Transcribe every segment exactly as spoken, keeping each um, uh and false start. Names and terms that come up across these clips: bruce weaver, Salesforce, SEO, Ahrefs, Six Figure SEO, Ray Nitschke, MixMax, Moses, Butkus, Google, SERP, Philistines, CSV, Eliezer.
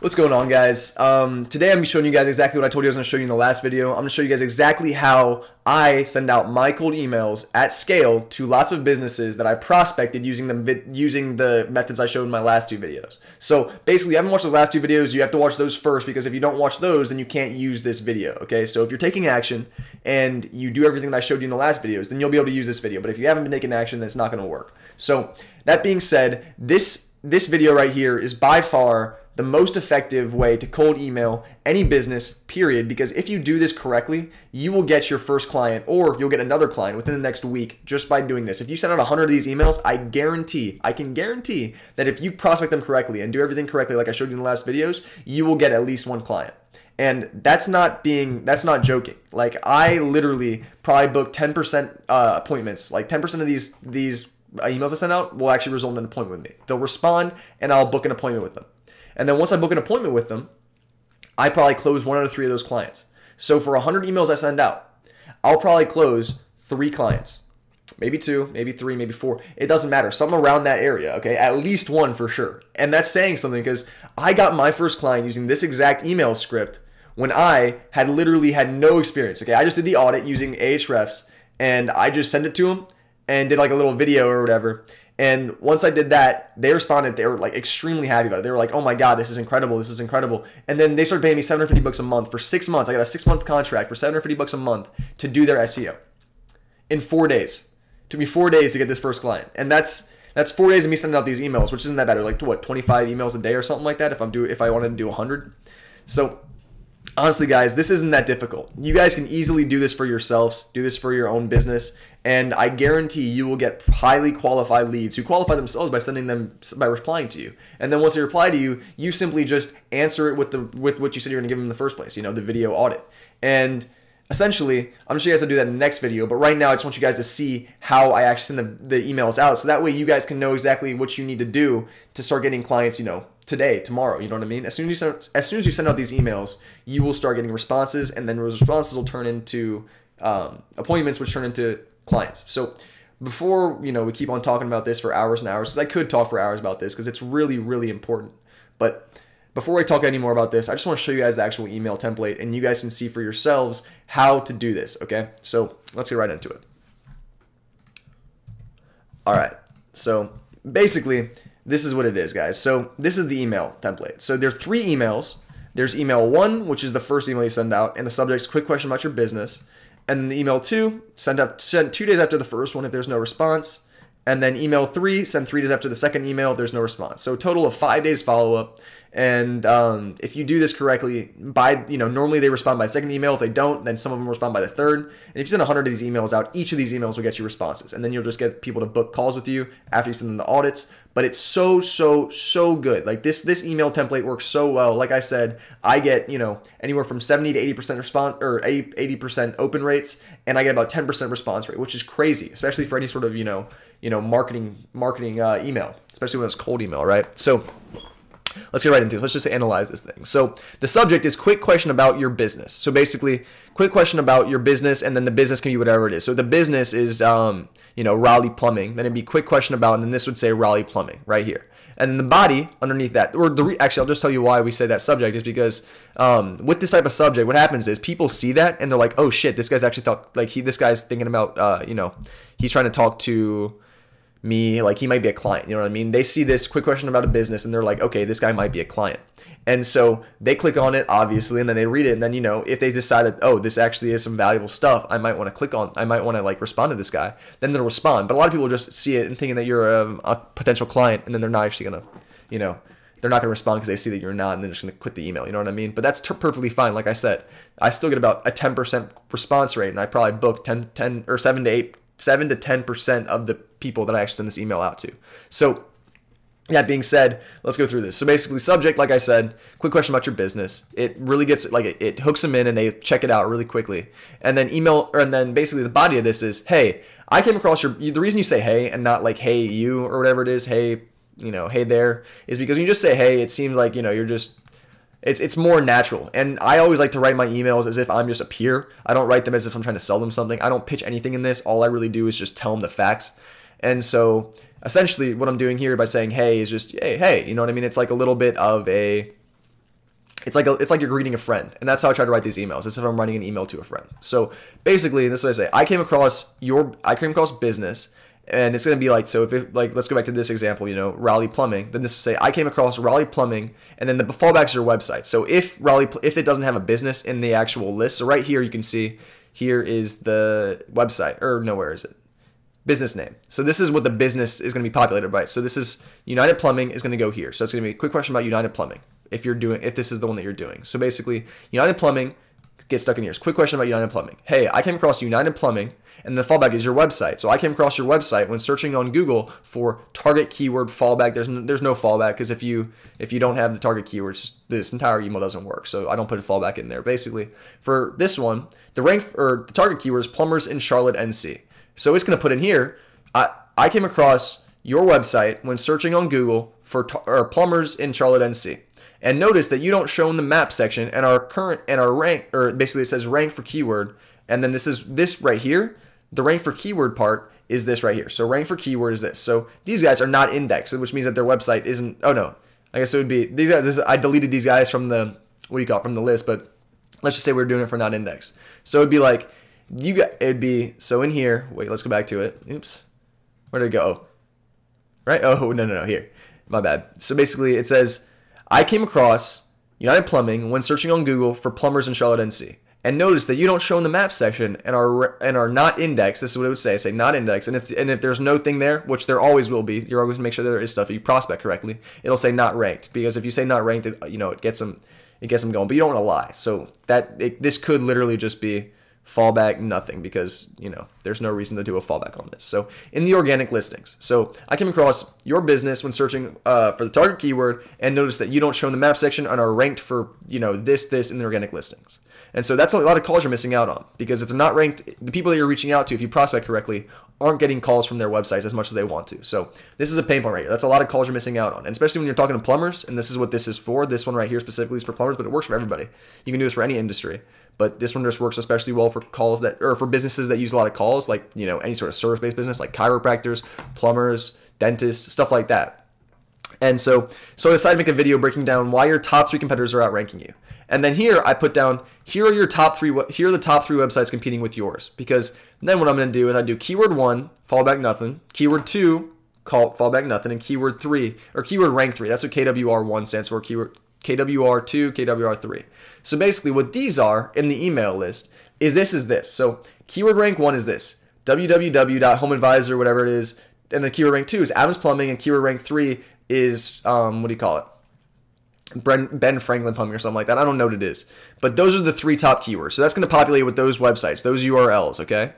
What's going on, guys? Um, today I'm going to be showing you guys exactly what I told you I was going to show you in the last video. I'm going to show you guys exactly how I send out my cold emails at scale to lots of businesses that I prospected using the, using the methods I showed in my last two videos. So basically, if you haven't watched those last two videos, you have to watch those first, because if you don't watch those, then you can't use this video, okay? So if you're taking action and you do everything that I showed you in the last videos, then you'll be able to use this video. But if you haven't been taking action, then it's not going to work. So that being said, this, this video right here is by far the most effective way to cold email any business, period, because if you do this correctly, you will get your first client, or you'll get another client within the next week just by doing this. If you send out a hundred of these emails, I guarantee, I can guarantee that if you prospect them correctly and do everything correctly like I showed you in the last videos, you will get at least one client. And that's not being, that's not joking. Like, I literally probably book ten percent uh, appointments, like ten percent of these, these emails I send out will actually result in an appointment with me. They'll respond and I'll book an appointment with them. And then once I book an appointment with them, I probably close one out of three of those clients. So for a hundred emails I send out, I'll probably close three clients, maybe two, maybe three, maybe four. It doesn't matter. Something around that area, okay? At least one for sure. And that's saying something, because I got my first client using this exact email script when I had literally had no experience, okay? I just did the audit using Ahrefs, and I just sent it to them and did like a little video or whatever. And once I did that, they responded. They were like extremely happy about it. They were like, oh my God, this is incredible. This is incredible. And then they started paying me seven hundred fifty bucks a month for six months. I got a six month contract for seven hundred fifty bucks a month to do their S E O in four days. It took me four days to get this first client. And that's, that's four days of me sending out these emails, which isn't that bad. Like, what, twenty-five emails a day or something like that if I'm do, if I wanted to do a hundred. So honestly, guys, this isn't that difficult. You guys can easily do this for yourselves, do this for your own business, and I guarantee you will get highly qualified leads who qualify themselves by sending them, by replying to you. And then once they reply to you, you simply just answer it with the with what you said you're gonna give them in the first place, you know, the video audit. And essentially, I'm gonna show you guys how to do that in the next video, but right now I just want you guys to see how I actually send the, the emails out, so that way you guys can know exactly what you need to do to start getting clients, you know, today, tomorrow, you know what I mean? As soon as you send, as soon as you send out these emails, you will start getting responses, and then those responses will turn into um, appointments, which turn into clients. So before, you know, we keep on talking about this for hours and hours, because I could talk for hours about this, because it's really, really important. But before I talk any more about this, I just want to show you guys the actual email template, and you guys can see for yourselves how to do this, okay? So let's get right into it. All right, so basically, this is what it is, guys. So this is the email template. So there are three emails. There's email one, which is the first email you send out, and the subject's quick question about your business. And then the email two, send out send two days after the first one if there's no response. And then email three, send three days after the second email if there's no response. So a total of five days follow up. And um, if you do this correctly, by you know normally they respond by the second email. If they don't, then some of them respond by the third. And if you send a hundred of these emails out, each of these emails will get you responses. And then you'll just get people to book calls with you after you send them the audits. But it's so, so, so good. Like this, this email template works so well. Like I said, I get you know anywhere from seventy to eighty percent response, or eighty percent open rates, and I get about ten percent response rate, which is crazy, especially for any sort of you know you know marketing marketing uh, email, especially when it's cold email, right? So let's get right into it. Let's just analyze this thing. So the subject is quick question about your business. So basically, quick question about your business, and then the business can be whatever it is. So the business is, um, you know, Raleigh Plumbing. Then it'd be quick question about, and then this would say Raleigh Plumbing right here. And then the body underneath that, or the re actually, I'll just tell you why we say that subject is because um, with this type of subject, what happens is people see that and they're like, oh shit, this guy's actually thought like he, this guy's thinking about, uh, you know, he's trying to talk to me, like he might be a client, you know what I mean? They see this quick question about a business and they're like, okay, this guy might be a client. And so they click on it, obviously, and then they read it. And then, you know, if they decide that, oh, this actually is some valuable stuff, I might want to click on, I might want to like respond to this guy, then they'll respond. But a lot of people just see it and thinking that you're a, a potential client, and then they're not actually going to, you know, they're not going to respond because they see that you're not, and they're just going to quit the email. You know what I mean? But that's perfectly fine. Like I said, I still get about a ten percent response rate, and I probably book ten, ten or seven to eight seven to ten percent of the people that I actually send this email out to. So that being said, let's go through this. So basically subject, like I said, quick question about your business. It really gets like, it, it hooks them in and they check it out really quickly. And then email, or, and then basically the body of this is, hey, I came across your, the reason you say, hey, and not like, hey, you, or whatever it is, hey, you know, hey there, is because when you just say, hey, it seems like, you know, you're just, It's, it's more natural. And I always like to write my emails as if I'm just a peer. I don't write them as if I'm trying to sell them something. I don't pitch anything in this. All I really do is just tell them the facts. And so essentially what I'm doing here by saying, hey, is just, hey, hey, you know what I mean? It's like a little bit of a, It's like, a, it's like you're greeting a friend. And that's how I try to write these emails. It's if I'm writing an email to a friend. So basically, this is what I say. I came across your, I came across business, and it's going to be like, so if it, like, let's go back to this example, you know, Raleigh Plumbing, then this is say, I came across Raleigh Plumbing, and then the fallback is your website. So if Raleigh, if it doesn't have a business in the actual list, so right here, you can see, here is the website, or no, where is it? Business name. So this is what the business is going to be populated by. So this is United Plumbing is going to go here. So it's going to be a quick question about United Plumbing. If you're doing, if this is the one that you're doing. So basically United Plumbing gets stuck in yours. Quick question about United Plumbing. Hey, I came across United Plumbing, and the fallback is your website. So I came across your website when searching on Google for target keyword fallback. There's no, there's no fallback, because if you, if you don't have the target keywords, this entire email doesn't work. So I don't put a fallback in there. Basically for this one, the rank or the target keyword is plumbers in Charlotte, N C. So it's going to put in here, I, I came across your website when searching on Google for or plumbers in Charlotte, N C. And notice that you don't show in the map section, and our current and our rank, or basically it says rank for keyword. And then this is this right here. The rank for keyword part is this right here. So rank for keyword is this. So these guys are not indexed, which means that their website isn't, oh no, I guess it would be these guys. This, I deleted these guys from the, what do you call it, from the list, but let's just say we're doing it for not indexed. So it'd be like, you got, it'd be, so in here, wait, let's go back to it. Oops. Where did it go? Oh, right? Oh, no, no, no, here. My bad. So basically it says, I came across United Plumbing when searching on Google for plumbers in Charlotte, N C. And notice that you don't show in the map section and are and are not indexed. This is what it would say. Say not indexed. And if and if there's no thing there, which there always will be, you're always gonna make sure that there is stuff. If you prospect correctly, it'll say not ranked, because if you say not ranked, it, you know, it gets them it gets them going. But you don't want to lie. So that it, this could literally just be fallback nothing, because you know there's no reason to do a fallback on this. So in the organic listings, so I came across your business when searching uh, for the target keyword, and notice that you don't show in the map section and are ranked for you know this this in the organic listings. And so that's a lot of calls you're missing out on, because if they're not ranked, the people that you're reaching out to, if you prospect correctly, aren't getting calls from their websites as much as they want to. So this is a pain point right here. That's a lot of calls you're missing out on, and especially when you're talking to plumbers. And this is what this is for. This one right here specifically is for plumbers, but it works for everybody. You can do this for any industry. But this one just works especially well for calls that, or for businesses that use a lot of calls, like, you know, any sort of service-based business, like chiropractors, plumbers, dentists, stuff like that. And so, so I decided to make a video breaking down why your top three competitors are outranking you. And then here I put down, here are your top three, here are the top three websites competing with yours. Because then what I'm gonna do is I do keyword one, fallback nothing, keyword two, call fallback nothing, and keyword three, or keyword rank three. That's what K W R one stands for, keyword K W R two, K W R three. So basically what these are in the email list is this is this. So keyword rank one is this, w w w dot home advisor, whatever it is. And the keyword rank two is Adams Plumbing, and keyword rank three is, um, what do you call it? Ben Franklin Plumbing or something like that. I don't know what it is, but those are the three top keywords. So that's going to populate with those websites, those U R Ls. Okay.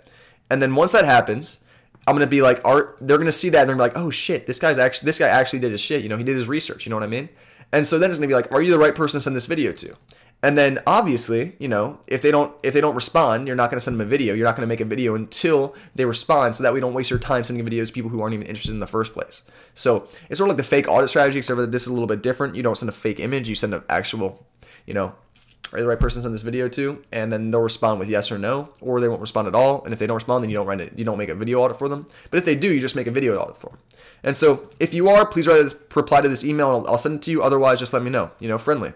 And then once that happens, I'm going to be like, are, they're going to see that and they're gonna be like, oh shit, this guy's actually, this guy actually did his shit. You know, he did his research. You know what I mean? And so then it's gonna be like, are you the right person to send this video to? And then obviously, you know, if they don't, if they don't respond, you're not gonna send them a video. You're not gonna make a video until they respond, so that we don't waste your time sending videos to people who aren't even interested in the first place. So it's sort of like the fake audit strategy, except that this is a little bit different. You don't send a fake image, you send an actual, you know, are you the right person to send this video to? And then they'll respond with yes or no, or they won't respond at all. And if they don't respond, then you don't write it, you don't make a video audit for them. But if they do, you just make a video audit for them. And so if you are, please write this, reply to this email, and I'll, I'll send it to you. Otherwise, just let me know. You know, friendly.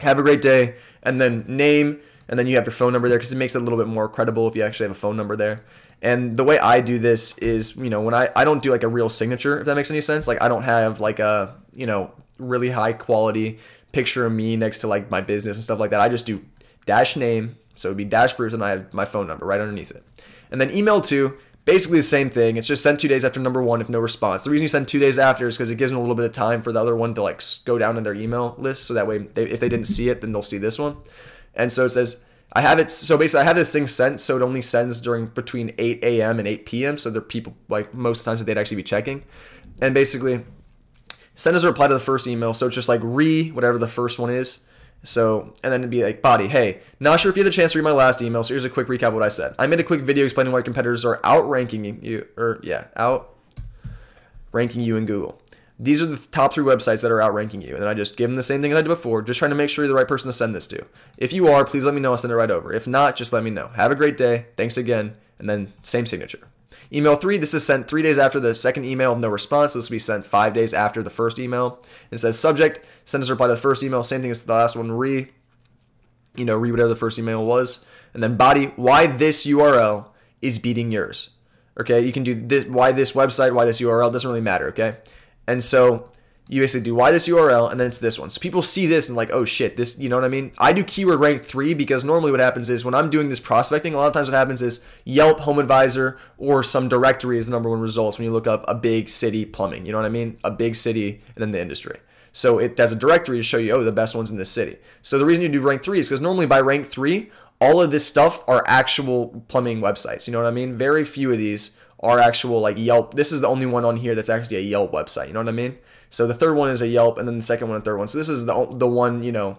Have a great day. And then name, and then you have your phone number there, because it makes it a little bit more credible if you actually have a phone number there. And the way I do this is, you know, when I, I don't do like a real signature, if that makes any sense. Like I don't have like a, you know, really high quality picture of me next to like my business and stuff like that. I just do dash name. So it'd be dash Bruce, and I have my phone number right underneath it. And then email to, basically the same thing. It's just send two days after number one if no response. The reason you send two days after is because it gives them a little bit of time for the other one to like go down in their email list. So that way, they, if they didn't see it, then they'll see this one. And so it says, I have it. So basically I have this thing sent. So it only sends during between eight A M and eight P M So they're people like most times that they'd actually be checking. And basically, send us a reply to the first email. So it's just like re whatever the first one is. So, and then it'd be like body, hey, not sure if you had the chance to read my last email. So here's a quick recap of what I said. I made a quick video explaining why competitors are outranking you, or yeah, outranking you in Google. These are the top three websites that are outranking you. And then I just give them the same thing that I did before, just trying to make sure you're the right person to send this to. If you are, please let me know. I'll send it right over. If not, just let me know. Have a great day. Thanks again. And then same signature. Email three, this is sent three days after the second email of no response. This will be sent five days after the first email. It says subject, send us a reply to the first email. Same thing as the last one, re, you know, re whatever the first email was. And then body, why this U R L is beating yours. Okay, you can do this, why this website, why this U R L, doesn't really matter, okay? And so you basically do why this U R L, and then it's this one. So people see this and like, oh shit, this, you know what I mean? I do keyword rank three because normally what happens is when I'm doing this prospecting, a lot of times what happens is Yelp, HomeAdvisor, or some directory is the number one results when you look up a big city plumbing, you know what I mean? A big city and then the industry. So it does a directory to show you, oh, the best ones in this city. So the reason you do rank three is because normally by rank three, all of this stuff are actual plumbing websites. You know what I mean? Very few of these are actual like Yelp. This is the only one on here that's actually a Yelp website. You know what I mean? So the third one is a Yelp, and then the second one and third one. So this is the the one, you know,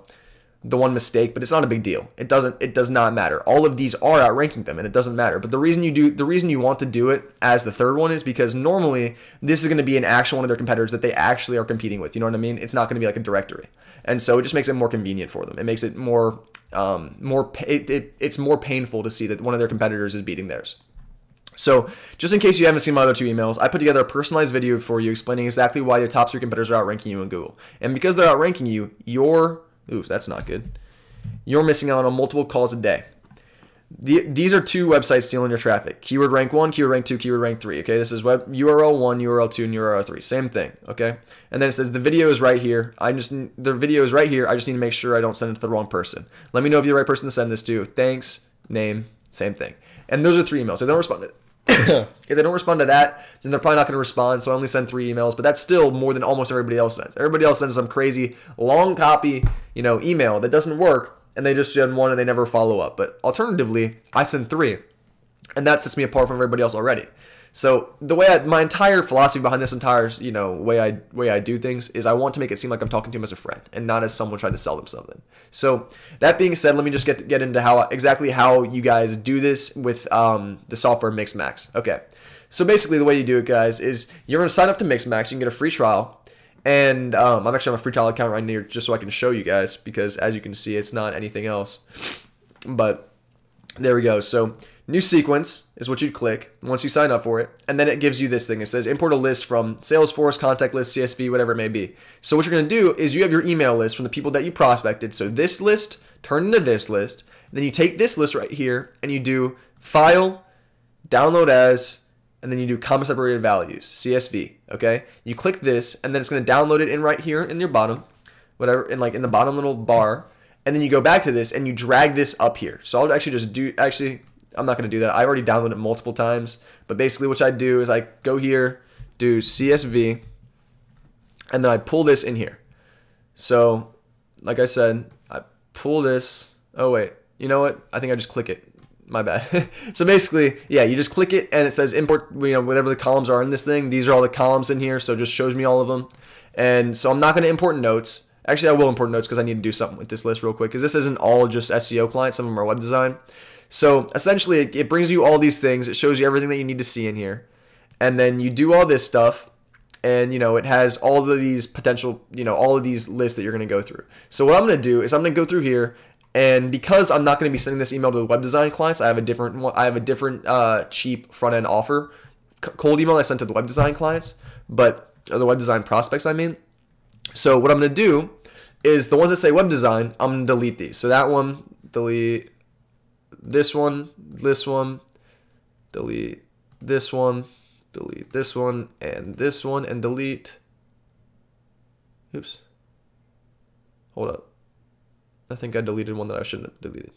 the one mistake, but it's not a big deal. It doesn't, it does not matter. All of these are outranking them, and it doesn't matter. But the reason you do, the reason you want to do it as the third one is because normally this is going to be an actual one of their competitors that they actually are competing with. You know what I mean? It's not going to be like a directory, and so it just makes it more convenient for them. It makes it more. Um, more it, it, it's more painful to see that one of their competitors is beating theirs. So just in case you haven't seen my other two emails, I put together a personalized video for you explaining exactly why your top three competitors are outranking you in Google. And because they're outranking you, you're, ooh, that's not good. You're missing out on multiple calls a day. The, these are two websites stealing your traffic. Keyword rank one, keyword rank two, keyword rank three. Okay, this is web U R L one, U R L two, and U R L three. Same thing. Okay, and then it says the video is right here. I just the video is right here. I just need to make sure I don't send it to the wrong person. Let me know if you're the right person to send this to. Thanks. Name. Same thing. And those are three emails. So they don't respond to. If they don't respond to that, then they're probably not going to respond. So I only send three emails, but that's still more than almost everybody else sends. Everybody else sends some crazy long copy, you know, email that doesn't work. And they just send one and they never follow up. But alternatively, I send three, and that sets me apart from everybody else already. So the way I, my entire philosophy behind this entire, you know, way I way I do things is I want to make it seem like I'm talking to them as a friend and not as someone trying to sell them something. So that being said, let me just get get into how exactly how you guys do this with um, the software MixMax. Okay, so basically the way you do it, guys, is you're gonna sign up to MixMax. You can get a free trial. And um, I'm actually on a free trial account right here just so I can show you guys because as you can see, it's not anything else. But there we go. So new sequence is what you'd click once you sign up for it. And then it gives you this thing. It says import a list from Salesforce, contact list, C S V, whatever it may be. So what you're going to do is you have your email list from the people that you prospected. So this list turned into this list. Then you take this list right here and you do file, download as, and then you do comma separated values, C S V, okay? You click this, and then it's gonna download it in right here in your bottom, whatever, in like in the bottom little bar, and then you go back to this and you drag this up here. So I'll actually just do, actually, I'm not gonna do that. I already downloaded it multiple times, but basically what I do is I go here, do C S V, and then I pull this in here. So, like I said, I pull this, oh wait, you know what? I think I just click it. My bad. So basically, yeah, you just click it and it says import, you know, whatever the columns are in this thing. These are all the columns in here. So it just shows me all of them. And so I'm not going to import notes. Actually, I will import notes because I need to do something with this list real quick because this isn't all just S E O clients. Some of them are web design. So essentially it, it brings you all these things. It shows you everything that you need to see in here. And then you do all this stuff. And, you know, it has all of these potential, you know, all of these lists that you're going to go through. So what I'm going to do is I'm going to go through here. And because I'm not going to be sending this email to the web design clients, I have a different I have a different uh, cheap front end offer cold email I sent to the web design clients, but or the web design prospects, I mean. So what I'm going to do is the ones that say web design, I'm going to delete these. So that one, delete this one, this one, delete this one, delete this one, and this one, and delete. Oops. Hold up. I think I deleted one that I shouldn't have deleted.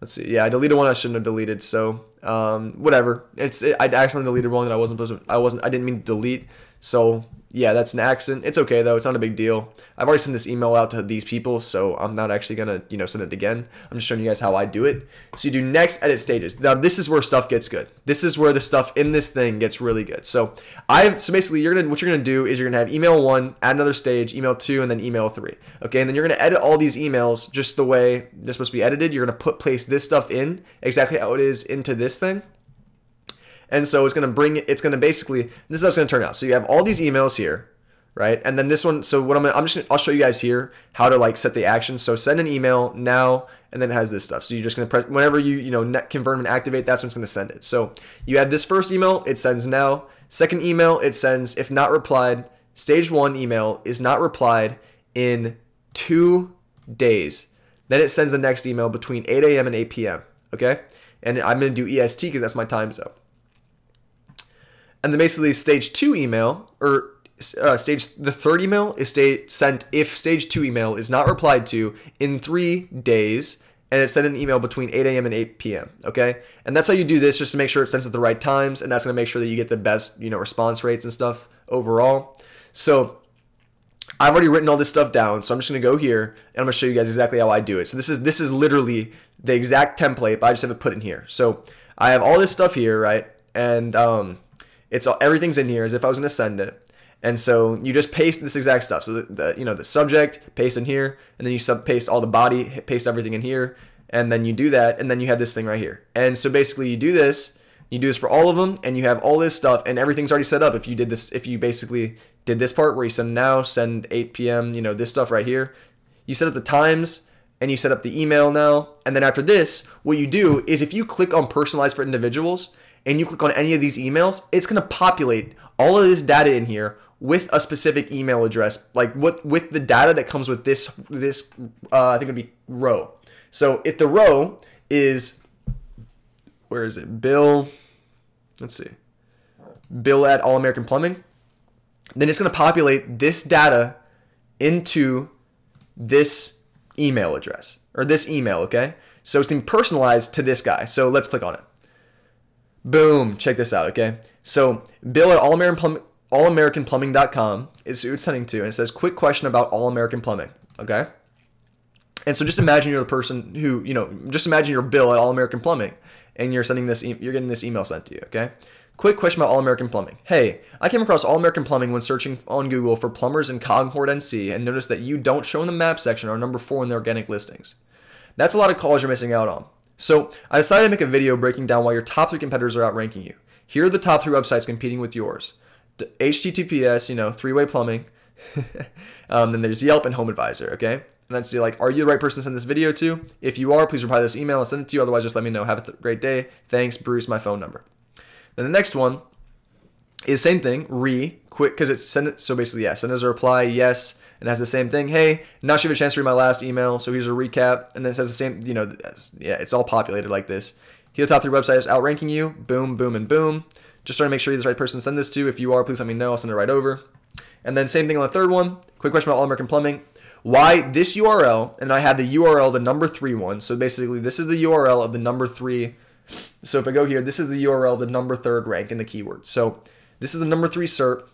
Let's see. Yeah, I deleted one I shouldn't have deleted. So um, whatever. It's it, I accidentally deleted one that I wasn't supposed to. I wasn't. I didn't mean to delete. So yeah, that's an accident. It's okay though. It's not a big deal. I've already sent this email out to these people, so I'm not actually gonna you know send it again. I'm just showing you guys how I do it. So you do next edit stages. Now this is where stuff gets good. This is where the stuff in this thing gets really good. So I've so basically you're gonna what you're gonna do is you're gonna have email one, add another stage, email two, and then email three. Okay, and then you're gonna edit all these emails just the way they're supposed to be edited. You're gonna put place this stuff in exactly how it is into this thing. And so it's going to bring, it's going to basically, this is how it's going to turn out. So you have all these emails here. right? And then this one, so what I'm gonna, I'm just gonna, I'll show you guys here how to like set the action. So send an email now, and then it has this stuff. So you're just gonna press, whenever you, you know, net confirm and activate, that's when it's gonna send it. So you add this first email, it sends now. Second email, it sends if not replied. Stage one email is not replied in two days. Then it sends the next email between eight A M and eight P M Okay, and I'm gonna do E S T because that's my time zone. And then basically stage two email, or uh, stage the third email is state, sent if stage two email is not replied to in three days, and it sent an email between eight A M and eight P M Okay, and that's how you do this, just to make sure it sends at the right times, and that's gonna make sure that you get the best, you know, response rates and stuff overall. So I've already written all this stuff down, so I'm just gonna go here and I'm gonna show you guys exactly how I do it. So this is this is literally the exact template, but I just have to put in here. So I have all this stuff here, right? And um, it's all, everything's in here as if I was gonna send it. And so you just paste this exact stuff. So the, the you know the subject, paste in here, and then you sub paste all the body, paste everything in here, and then you do that, and then you have this thing right here. And so basically you do this. You do this for all of them, and you have all this stuff, and everything's already set up. If you did this, if you basically did this part where you send now, send eight P M, you know, this stuff right here, you set up the times, and you set up the email now. And then after this, what you do is if you click on personalized for individuals, and you click on any of these emails, it's gonna populate all of this data in here with a specific email address, like what with the data that comes with this this uh, I think it'd be row. So if the row is, where is it? Bill, let's see, Bill at All American Plumbing. Then it's gonna populate this data into this email address, or this email, okay? So it's gonna be personalized to this guy. So let's click on it. Boom, check this out, okay? So Bill at All American Plumbing, all american plumbing dot com is who it's sending to, and it says, quick question about All American Plumbing, okay? And so just imagine you're the person who, you know, just imagine you're Bill at All American Plumbing, and you're sending this, e you're getting this email sent to you, okay? Quick question about All American Plumbing. Hey, I came across All American Plumbing when searching on Google for plumbers in Concord, N C, and noticed that you don't show in the map section or number four in the organic listings. That's a lot of calls you're missing out on. So I decided to make a video breaking down why your top three competitors are outranking you. Here are the top three websites competing with yours. The H T T P S, you know, three-way plumbing. um, then there's Yelp and Home Advisor, okay? And I'd say, like, are you the right person to send this video to? If you are, please reply to this email and send it to you. Otherwise, just let me know. Have a great day. Thanks, Bruce, my phone number. Then the next one is same thing, re, quick, because it's send it. So basically, yes, yeah, send us a reply, yes, and has the same thing. Hey, not sure if you have a chance to read my last email, so here's a recap. And then it says the same, you know, yeah, it's all populated like this. Here are the top three websites outranking you. Boom, boom, and boom. Just trying to make sure you're the right person to send this to. If you are, please let me know. I'll send it right over. And then same thing on the third one. Quick question about All American Plumbing. Why this U R L, and I had the U R L, the number three one. So basically this is the U R L of the number three. So if I go here, this is the U R L, the number third rank in the keyword. So this is the number three SERP.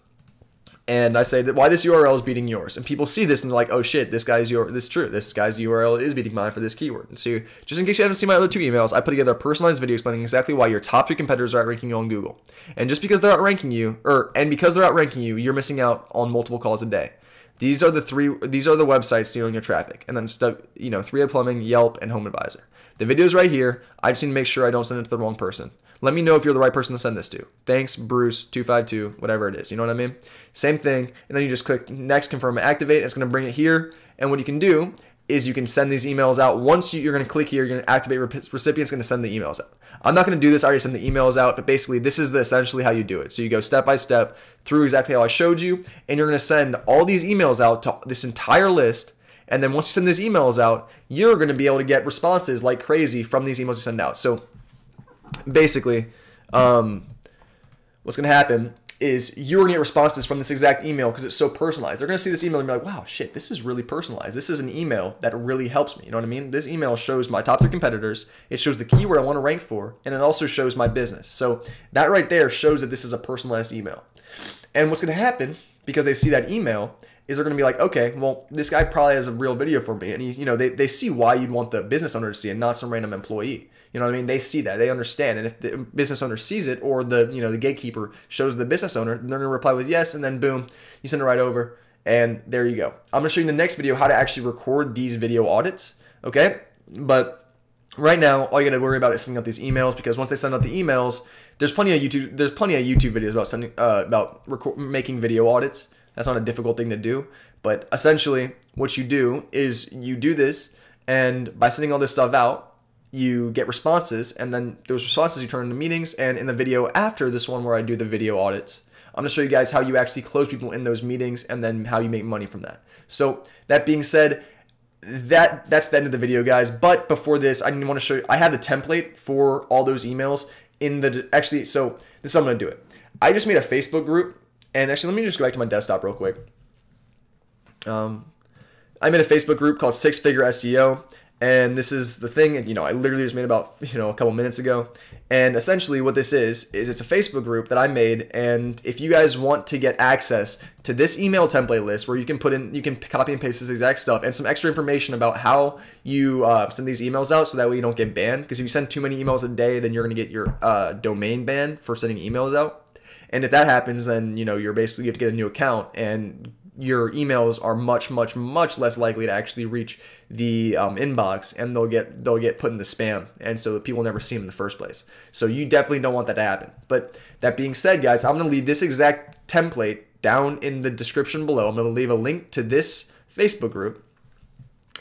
And I say that why this U R L is beating yours. And people see this and they're like, oh shit, this guy's U R L, this is true. This guy's U R L is beating mine for this keyword. And so just in case you haven't seen my other two emails, I put together a personalized video explaining exactly why your top three competitors are outranking you on Google. And just because they're outranking you, or and because they're outranking you, you're missing out on multiple calls a day. These are the three, these are the websites stealing your traffic. And then stuff, you know, three A Plumbing, Yelp, and Home Advisor. The video's right here. I just need to make sure I don't send it to the wrong person. Let me know if you're the right person to send this to. Thanks, Bruce, two five two, whatever it is. You know what I mean? Same thing. And then you just click next, confirm, and activate. It's going to bring it here. And what you can do is you can send these emails out. Once you, you're going to click here, you're going to activate recipient. It's going to send the emails out. I'm not going to do this. I already sent the emails out, but basically this is the, essentially how you do it. So you go step by step through exactly how I showed you, and you're going to send all these emails out to this entire list. And then once you send these emails out, you're going to be able to get responses like crazy from these emails you send out. So basically, um, what's going to happen is you're going to get responses from this exact email because it's so personalized. They're going to see this email and be like, wow, shit, this is really personalized. This is an email that really helps me. You know what I mean? This email shows my top three competitors. It shows the keyword I want to rank for, and it also shows my business. So that right there shows that this is a personalized email. And what's going to happen, because they see that email, is they're going to be like, okay, well, this guy probably has a real video for me. And he, you know, they, they see why you'd want the business owner to see it, not some random employee. You know what I mean? They see that, they understand. And if the business owner sees it, or the, you know, the gatekeeper shows the business owner, they're gonna reply with yes, and then boom, you send it right over, and there you go. I'm gonna show you in the next video how to actually record these video audits, okay? But right now, all you gotta worry about is sending out these emails, because once they send out the emails, there's plenty of YouTube, there's plenty of YouTube videos about sending, uh, about record, making video audits. That's not a difficult thing to do, but essentially what you do is you do this, and by sending all this stuff out, you get responses, and then those responses you turn into meetings. And in the video after this one where I do the video audits, I'm gonna show you guys how you actually close people in those meetings and then how you make money from that. So that being said, that that's the end of the video, guys. But before this, I want to show you, I have the template for all those emails in the, actually, so this is how I'm gonna do it. I just made a Facebook group, and actually let me just go back to my desktop real quick. Um, I made a Facebook group called Six Figure S E O. And this is the thing, and you know, I literally just made about, you know, a couple minutes ago. And essentially what this is, is it's a Facebook group that I made. And if you guys want to get access to this email template list where you can put in, you can copy and paste this exact stuff and some extra information about how you uh, send these emails out so that way you don't get banned. Because if you send too many emails a day, then you're going to get your uh, domain banned for sending emails out. And if that happens, then, you know, you're basically, you have to get a new account, and your emails are much, much, much less likely to actually reach the um, inbox, and they'll get they'll get put in the spam, and so people never see them in the first place. So you definitely don't want that to happen. But that being said, guys, I'm gonna leave this exact template down in the description below. I'm gonna leave a link to this Facebook group,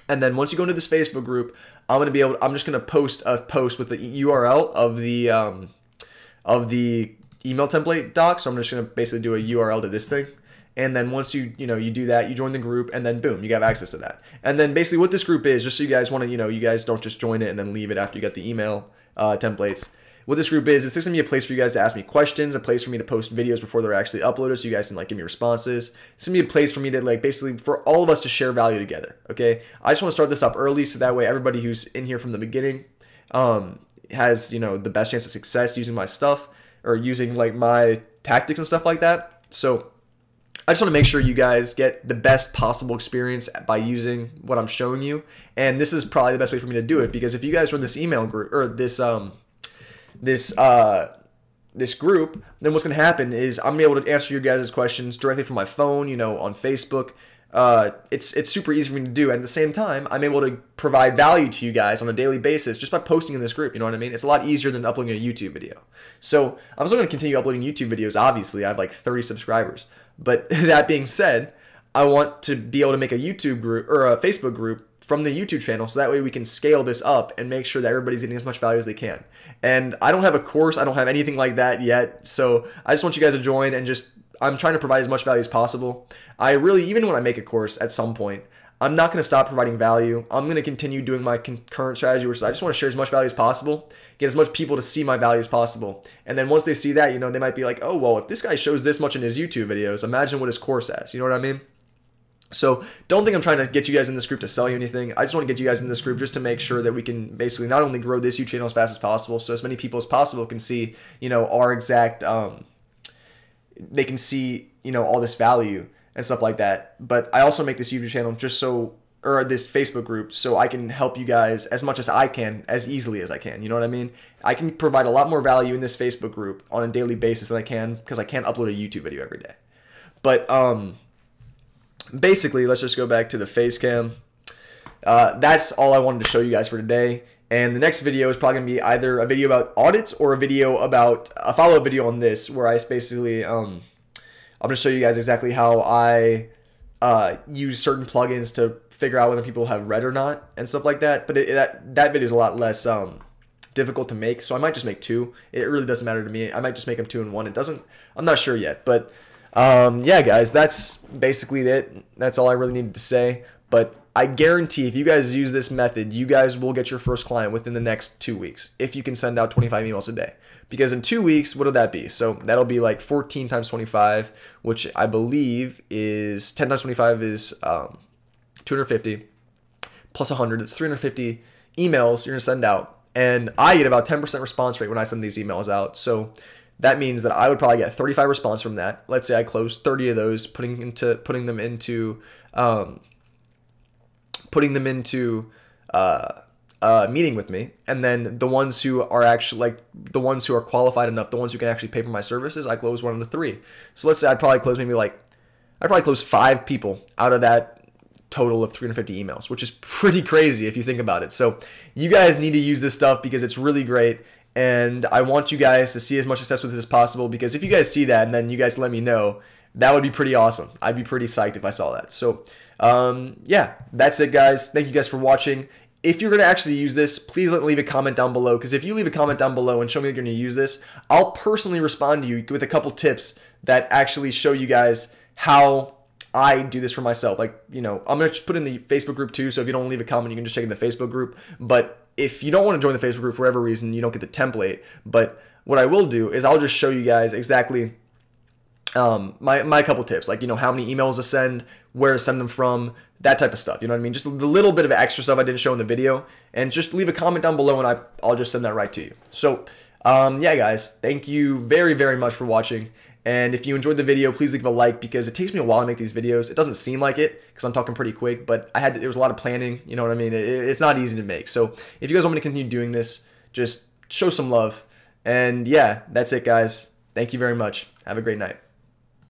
and then once you go into this Facebook group, I'm gonna be able. I'm just gonna post a post with the U R L of the um, of the email template doc. So I'm just gonna basically do a U R L to this thing. And then once you, you know, you do that, you join the group, and then boom, you have access to that. And then basically what this group is, just so you guys want to, you know, you guys don't just join it and then leave it after you got the email uh, templates. What this group is, it's just gonna be a place for you guys to ask me questions, a place for me to post videos before they're actually uploaded so you guys can like give me responses. It's gonna be a place for me to like basically for all of us to share value together, okay? I just wanna start this up early so that way everybody who's in here from the beginning um, has, you know, the best chance of success using my stuff or using like my tactics and stuff like that. So I just want to make sure you guys get the best possible experience by using what I'm showing you. And this is probably the best way for me to do it, because if you guys run this email group or this um this uh this group, then what's going to happen is I'm going to be able to answer you guys' questions directly from my phone, you know, on Facebook. Uh, it's it's super easy for me to do, and at the same time, I'm able to provide value to you guys on a daily basis just by posting in this group. You know what I mean? It's a lot easier than uploading a YouTube video. So I'm still going to continue uploading YouTube videos. Obviously, I have like thirty subscribers. But that being said, I want to be able to make a YouTube group or a Facebook group from the YouTube channel, so that way we can scale this up and make sure that everybody's getting as much value as they can. And I don't have a course, I don't have anything like that yet. So I just want you guys to join, and just, I'm trying to provide as much value as possible. I really, even when I make a course at some point, I'm not going to stop providing value. I'm going to continue doing my current strategy, which is I just want to share as much value as possible, get as much people to see my value as possible. And then once they see that, you know, they might be like, oh, well, if this guy shows this much in his YouTube videos, imagine what his course has. You know what I mean? So don't think I'm trying to get you guys in this group to sell you anything. I just want to get you guys in this group just to make sure that we can basically not only grow this YouTube channel as fast as possible, so as many people as possible can see, you know, our exact, um, they can see, you know, all this value and stuff like that. But I also make this YouTube channel just so, or this Facebook group, so I can help you guys as much as I can, as easily as I can. You know what I mean? I can provide a lot more value in this Facebook group on a daily basis than I can, because I can't upload a YouTube video every day. But um, basically, let's just go back to the face cam. Uh, that's all I wanted to show you guys for today. And the next video is probably gonna be either a video about audits or a video about a follow-up video on this, where I basically, um, I'm gonna show you guys exactly how I uh, use certain plugins to figure out whether people have read or not and stuff like that. But it, that, that video is a lot less um, difficult to make, so I might just make two. It really doesn't matter to me. I might just make them two and one. It doesn't, I'm not sure yet. But um, yeah, guys, that's basically it. That's all I really needed to say. But I guarantee if you guys use this method, you guys will get your first client within the next two weeks if you can send out twenty-five emails a day. Because in two weeks, what'll that be? So that'll be like fourteen times twenty-five, which I believe is ten times twenty-five is um, two hundred fifty plus one hundred. That's three hundred fifty emails you're gonna send out. And I get about ten percent response rate when I send these emails out. So that means that I would probably get thirty-five responses from that. Let's say I close thirty of those, putting into putting them into um, putting them into uh, a meeting with me. And then the ones who are actually like the ones who are qualified enough, the ones who can actually pay for my services, I close one to three. So let's say I'd probably close maybe like, I'd probably close five people out of that total of three hundred fifty emails, which is pretty crazy if you think about it. So you guys need to use this stuff because it's really great. And I want you guys to see as much success with this as possible, because if you guys see that and then you guys let me know, that would be pretty awesome. I'd be pretty psyched if I saw that. So um, yeah, that's it, guys. Thank you guys for watching. If you're going to actually use this, please leave a comment down below, because if you leave a comment down below and show me that you're going to use this, I'll personally respond to you with a couple tips that actually show you guys how I do this for myself. Like, you know, I'm going to put in the Facebook group too, so if you don't leave a comment, you can just check in the Facebook group. But if you don't want to join the Facebook group for whatever reason, you don't get the template. But what I will do is I'll just show you guys exactly um, my, my couple tips, like, you know, how many emails to send, where to send them from, that type of stuff. You know what I mean? Just the little bit of extra stuff I didn't show in the video, and just leave a comment down below and I, I'll just send that right to you. So um, yeah, guys, thank you very, very much for watching. And if you enjoyed the video, please leave a like, because it takes me a while to make these videos. It doesn't seem like it because I'm talking pretty quick, but I had to, there was a lot of planning. You know what I mean? It, it's not easy to make. So if you guys want me to continue doing this, just show some love. And yeah, that's it, guys. Thank you very much. Have a great night.